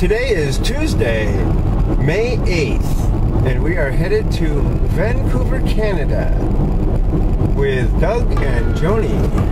Today is Tuesday, May 8th, and we are headed to Vancouver, Canada with Doug and Joni.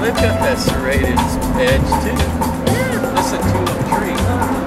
They've got that serrated edge too. Yeah. That's a tulip tree.